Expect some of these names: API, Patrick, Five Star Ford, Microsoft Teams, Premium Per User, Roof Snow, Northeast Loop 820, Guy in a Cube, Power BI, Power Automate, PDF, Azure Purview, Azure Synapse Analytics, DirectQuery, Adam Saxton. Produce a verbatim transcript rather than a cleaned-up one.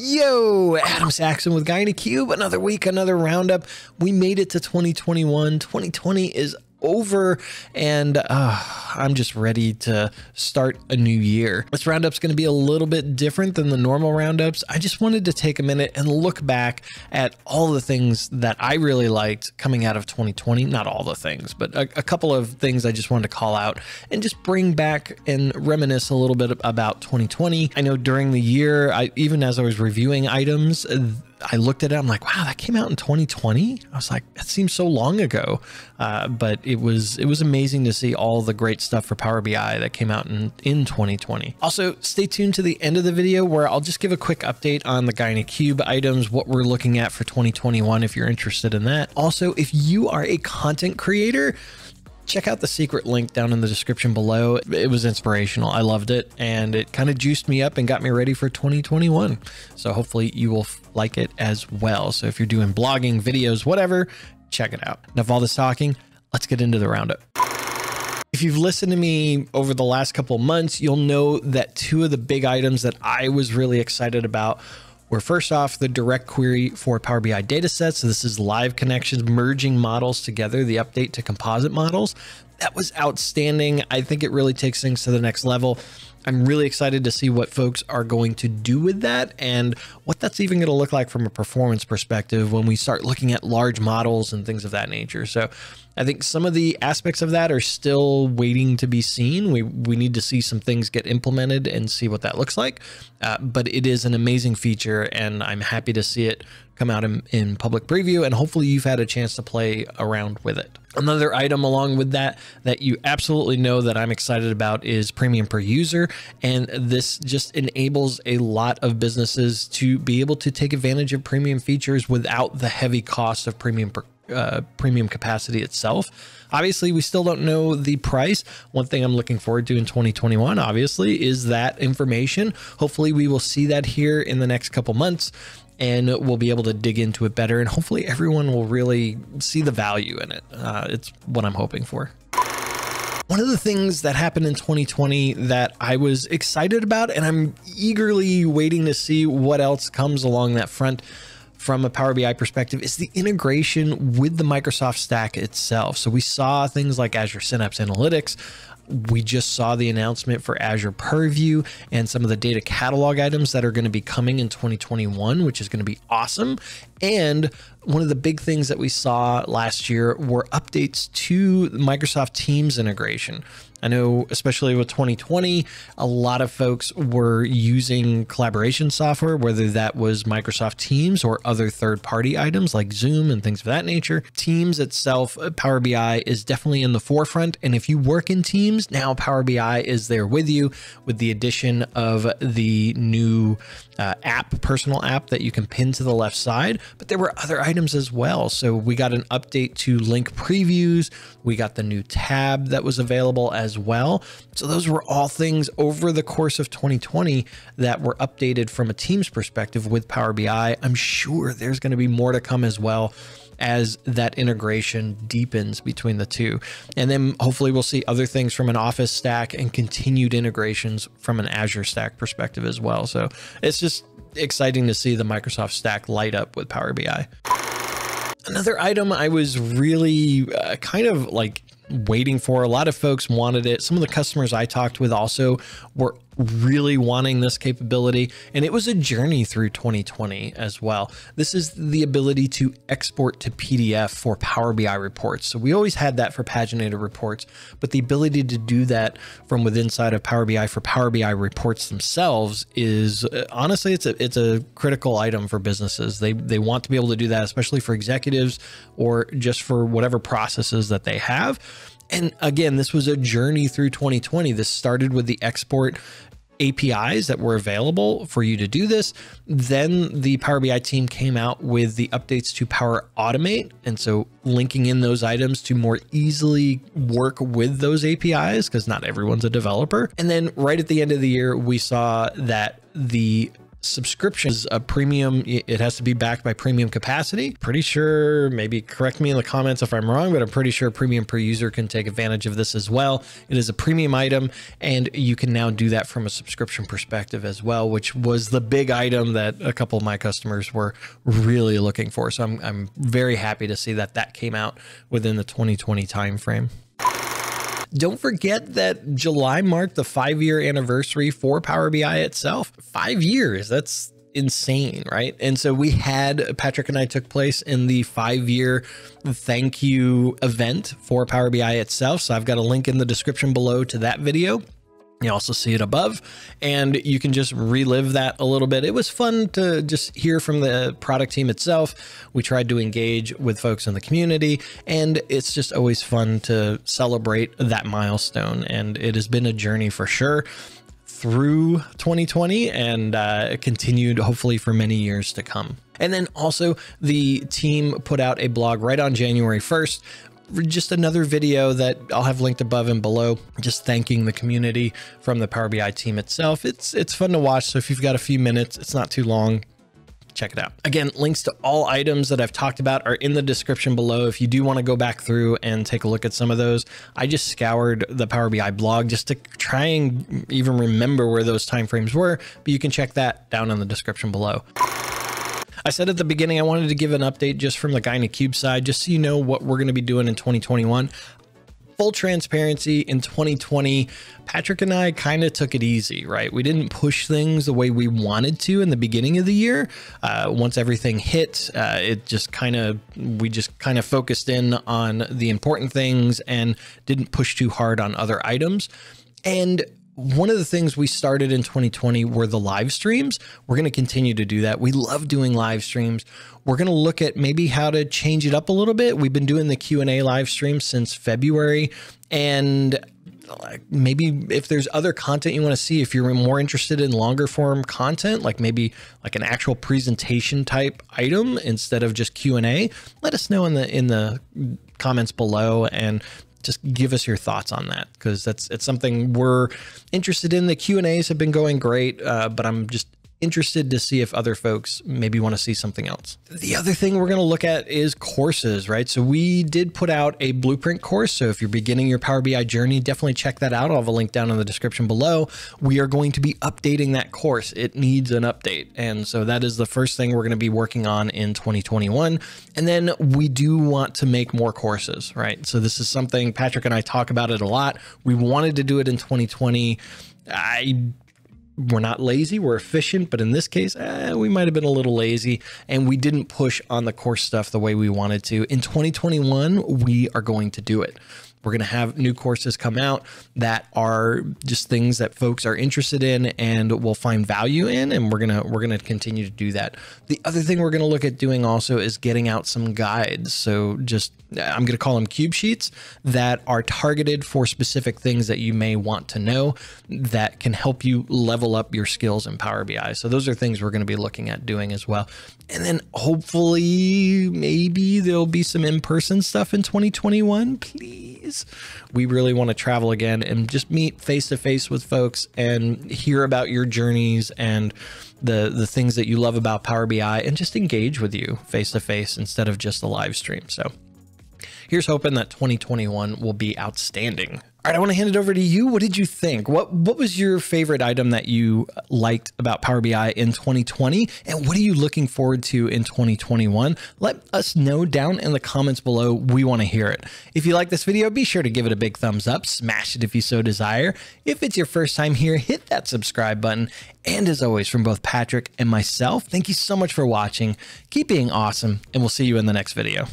Yo, Adam Saxton with Guy in a Cube. Another week, another roundup. We made it to twenty twenty-one. twenty twenty is over, and uh, I'm just ready to start a new year. This roundup's going to be a little bit different than the normal roundups. I just wanted to take a minute and look back at all the things that I really liked coming out of twenty twenty. Not all the things, but a, a couple of things I just wanted to call out and just bring back and reminisce a little bit about twenty twenty. I know during the year, I, even as I was reviewing items, I looked at it, I'm like, wow, that came out in twenty twenty. I was like, that seems so long ago. Uh, but it was it was amazing to see all the great stuff for Power B I that came out in, in twenty twenty. Also, stay tuned to the end of the video where I'll just give a quick update on the Guy in a Cube items, what we're looking at for twenty twenty-one, if you're interested in that. Also, if you are a content creator, check out the secret link down in the description below. It was inspirational. I loved it, and it kind of juiced me up and got me ready for twenty twenty-one. So hopefully you will like it as well. So if you're doing blogging, videos, whatever, check it out. Enough of all this talking, let's get into the roundup. If you've listened to me over the last couple of months, you'll know that two of the big items that I was really excited about were, first off, the DirectQuery for Power B I datasets. So this is live connections, merging models together, the update to composite models. That was outstanding. I think it really takes things to the next level. I'm really excited to see what folks are going to do with that and what that's even going to look like from a performance perspective when we start looking at large models and things of that nature. So I think some of the aspects of that are still waiting to be seen. We, we need to see some things get implemented and see what that looks like. Uh, but it is an amazing feature, and I'm happy to see it come out in, in public preview, and hopefully you've had a chance to play around with it. Another item along with that that you absolutely know that I'm excited about is premium per user, and this just enables a lot of businesses to be able to take advantage of premium features without the heavy cost of premium per Uh, premium capacity itself. Obviously, we still don't know the price. One thing I'm looking forward to in twenty twenty-one, obviously, is that information. Hopefully, we will see that here in the next couple months, and we'll be able to dig into it better. And hopefully, everyone will really see the value in it. Uh, it's what I'm hoping for. One of the things that happened in twenty twenty that I was excited about, and I'm eagerly waiting to see what else comes along that front from a Power B I perspective, is the integration with the Microsoft stack itself. So we saw things like Azure Synapse Analytics. We just saw the announcement for Azure Purview and some of the data catalog items that are going to be coming in twenty twenty-one, which is going to be awesome. And one of the big things that we saw last year were updates to Microsoft Teams integration. I know, especially with twenty twenty, a lot of folks were using collaboration software, whether that was Microsoft Teams or other third-party items like Zoom and things of that nature. Teams itself, Power B I is definitely in the forefront. And if you work in Teams, now Power B I is there with you, with the addition of the new uh, app, personal app that you can pin to the left side. But there were other items as well. So we got an update to link previews. We got the new tab that was available as as well. So those were all things over the course of twenty twenty that were updated from a Teams perspective with Power B I. I'm sure there's going to be more to come as well as that integration deepens between the two. And then hopefully we'll see other things from an Office stack and continued integrations from an Azure stack perspective as well. So it's just exciting to see the Microsoft stack light up with Power B I. Another item I was really uh, kind of like waiting for. A lot of folks wanted it. Some of the customers I talked with also were really wanting this capability, and it was a journey through twenty twenty as well. This is the ability to export to P D F for Power B I reports. So we always had that for paginated reports, but the ability to do that from within side of Power B I for Power B I reports themselves is honestly, it's a, it's a critical item for businesses. They, they want to be able to do that, especially for executives or just for whatever processes that they have. And again, this was a journey through twenty twenty. This started with the export A P Is that were available for you to do this. Then the Power B I team came out with the updates to Power Automate. And so linking in those items to more easily work with those A P Is, because not everyone's a developer. And then right at the end of the year, we saw that the subscription is a premium. It has to be backed by premium capacity. Pretty sure, maybe correct me in the comments if I'm wrong, but I'm pretty sure premium per user can take advantage of this as well. It is a premium item, and you can now do that from a subscription perspective as well, which was the big item that a couple of my customers were really looking for. So I'm, I'm very happy to see that that came out within the twenty twenty timeframe. Don't forget that July marked the five-year anniversary for Power B I itself. Five years, that's insane, right? And so we had, Patrick and I took place in the five-year thank you event for Power B I itself. So I've got a link in the description below to that video. You also see it above, and you can just relive that a little bit. It was fun to just hear from the product team itself. We tried to engage with folks in the community, and it's just always fun to celebrate that milestone. And it has been a journey for sure through twenty twenty, and uh, continued hopefully for many years to come. And then also the team put out a blog right on January first, just another video that I'll have linked above and below, just thanking the community from the Power B I team itself. It's, it's fun to watch. So if you've got a few minutes, it's not too long, check it out. Again, links to all items that I've talked about are in the description below. If you do want to go back through and take a look at some of those, I just scoured the Power B I blog just to try and even remember where those timeframes were, but you can check that down in the description below. I said at the beginning, I wanted to give an update just from the Guy in a Cube side, just so you know what we're going to be doing in twenty twenty-one. Full transparency, in twenty twenty, Patrick and I kind of took it easy, right? We didn't push things the way we wanted to in the beginning of the year. Uh, once everything hit, uh, it just kind of, we just kind of focused in on the important things and didn't push too hard on other items. And one of the things we started in twenty twenty were the live streams. We're going to continue to do that. We love doing live streams. We're going to look at maybe how to change it up a little bit. We've been doing the Q and A live stream since February, and maybe if there's other content you want to see, if you're more interested in longer form content, like maybe like an actual presentation type item instead of just Q and A, let us know in the, in the comments below, and just give us your thoughts on that, because that's, it's something we're interested in. The Q and A's have been going great, uh, but I'm just interested to see if other folks maybe want to see something else. The other thing we're going to look at is courses, right? So we did put out a blueprint course. So if you're beginning your Power B I journey, definitely check that out. I'll have a link down in the description below. We are going to be updating that course. It needs an update. And so that is the first thing we're going to be working on in twenty twenty-one. And then we do want to make more courses, right? So this is something Patrick and I talk about it a lot. We wanted to do it in twenty twenty. I We're not lazy, we're efficient, but in this case, eh, we might've been a little lazy, and we didn't push on the course stuff the way we wanted to. In twenty twenty-one, we are going to do it. We're going to have new courses come out that are just things that folks are interested in and will find value in. And we're going to, we're going to continue to do that. The other thing we're going to look at doing also is getting out some guides. So just, I'm going to call them cube sheets that are targeted for specific things that you may want to know that can help you level up your skills in Power B I. So those are things we're going to be looking at doing as well. And then hopefully maybe there'll be some in-person stuff in twenty twenty-one, please. We really want to travel again and just meet face to face with folks and hear about your journeys and the the things that you love about Power B I, and just engage with you face to face instead of just a live stream. So here's hoping that twenty twenty-one will be outstanding. All right, I want to hand it over to you. What did you think? What what was your favorite item that you liked about Power B I in twenty twenty? And what are you looking forward to in twenty twenty-one? Let us know down in the comments below. We want to hear it. If you like this video, be sure to give it a big thumbs up. Smash it if you so desire. If it's your first time here, hit that subscribe button. And as always, from both Patrick and myself, thank you so much for watching. Keep being awesome, and we'll see you in the next video.